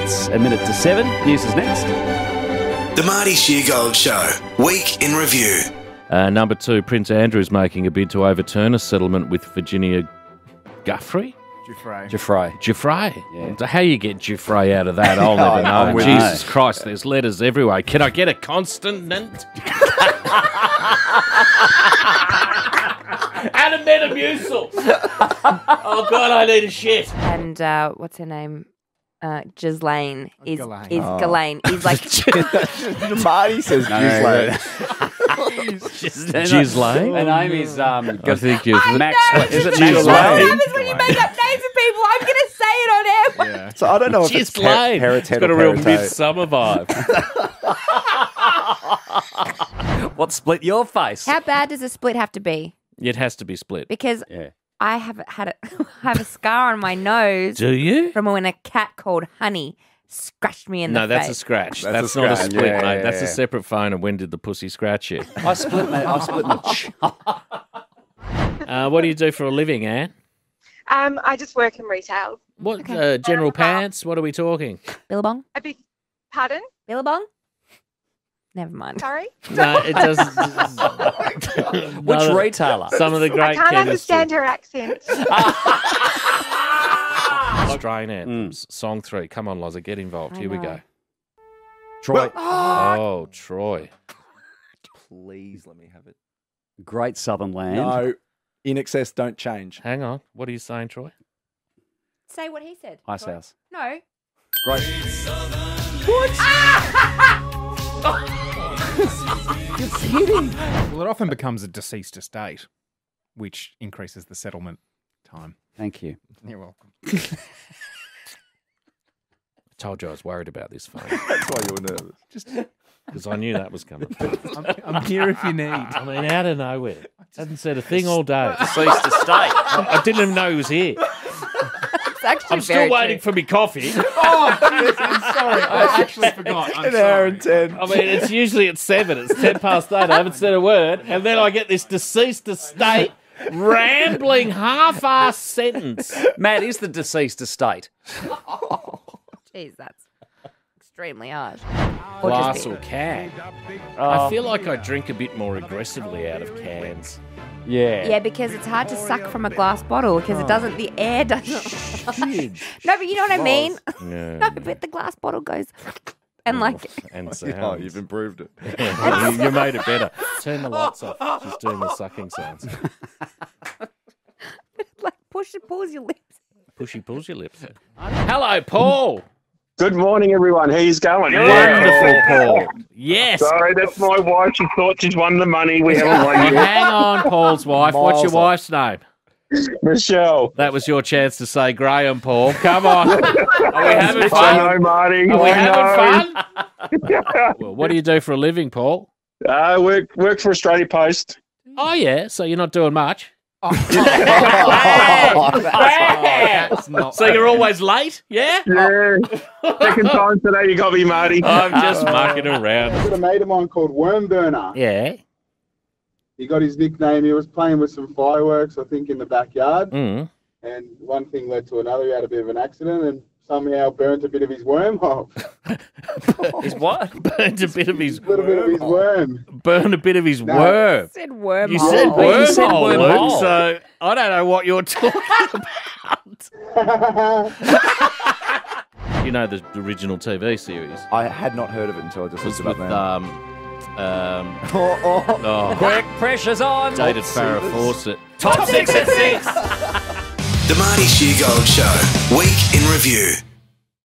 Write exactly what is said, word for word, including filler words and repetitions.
It's a minute to seven. News is next. The Marty Sheargold Show, Week in Review. Uh, number two, Prince Andrew's making a bid to overturn a settlement with Virginia Giuffre? Giuffre. Giuffre. Giuffre. Yeah. How you get Giuffre out of that, I'll never know. Oh, Jesus know. Christ, there's letters everywhere. Can I get a consonant? And a metamucil. Oh, God, I need a shit. And uh, what's her name? Uh, Ghislaine is Ghislaine is, oh. Ghislaine is like Marty says Ghislaine. Ghislaine. Her name is um. I think it's oh, Max. No, is it Ghislaine? What happens when you make up names of people? I'm going to say it on air. Yeah. So I don't know if it's Ghislaine. It's got a real Midsummer vibe. What split your face? How bad does a split have to be? It has to be split because. Yeah. I have had a, I have a scar on my nose. Do you? From when a cat called Honey scratched me in the face. No, that's a scratch. That's, that's a not scratch. a split, yeah, mate. Yeah, that's yeah. a separate phone. And when did the pussy scratch you? I split, mate. I split my. uh, what do you do for a living, Anne? Um, I just work in retail. What okay. uh, General Pants? What are we talking? Billabong. A big, pardon? Billabong. Never mind. Sorry? No, it doesn't. Which retailer? Some of the great I can't chemistry. Understand her accent. Australian anthems, mm. song three. Come on, Lozza, get involved. I Here know. we go. Troy. Oh, oh, Troy. Please let me have it. Great Southern Land. No, In Excess, Don't Change. Hang on. What are you saying, Troy? Say what he said. Icehouse. No. Great. What? Ah! Just kidding. Well, it often becomes a deceased estate, which increases the settlement time. Thank you. You're welcome. I told you I was worried about this phone. That's why you were nervous. Just because I knew that was coming. I'm, I'm here if you need. I mean, out of nowhere. I hadn't said a thing all day. Deceased estate. I, I didn't even know he was here. I'm still waiting true. for my coffee. Oh, yes, I'm sorry. I actually forgot. I'm An sorry. hour and ten. I mean, it's usually at seven. It's ten past eight. I haven't said a word. And then I get this deceased estate rambling half-ass sentence. Matt, is the deceased estate? Oh, geez, that's extremely harsh. Or Glass or can. Oh. I feel like I drink a bit more aggressively out of cans. Yeah. Yeah, because it's hard to suck from a glass bottle because it doesn't, the air doesn't. No, but you know what I mean? No, no, but the glass bottle goes and like. And sounds. Oh, you've improved it. you, you made it better. Turn the lights off. She's doing the sucking sounds. Like push and pulls your lips. Pushy pulls your lips. Hello, Paul. Good morning, everyone. How you going? Wonderful, Paul. Yes. Sorry, that's my wife. She thought she'd won the money. We haven't won yet. Hang on, Paul's wife. Miles What's your wife's name? Michelle. That was your chance to say Graham, Paul. Come on. Are we having fun? I know, Marty. Are we I having know. fun? Well, what do you do for a living, Paul? I uh, work, work for Australia Post. Oh, yeah. So you're not doing much? Oh, oh, that's not so you're always late, yeah? Yeah. Second time today you got me, Marty. I'm just uh, mucking around. I've got a mate of mine called Wormburner. Yeah. He got his nickname. He was playing with some fireworks, I think, in the backyard. Mm. And one thing led to another. He had a bit of an accident and somehow burnt a bit of his worm hole. His what? Burnt a bit of his worm. A little bit of his worm. Burn a bit of his no, worm. You said worm You hole. said worm, you said hole, worm Luke, hole. So I don't know what you're talking about. You know the original T V series? I had not heard of it until I just looked it up now. Um, oh, oh. Oh. Quick, pressure's on. Dated Farrah Fawcett. Top six at six. The Marty Sheargold Show, Week in Review.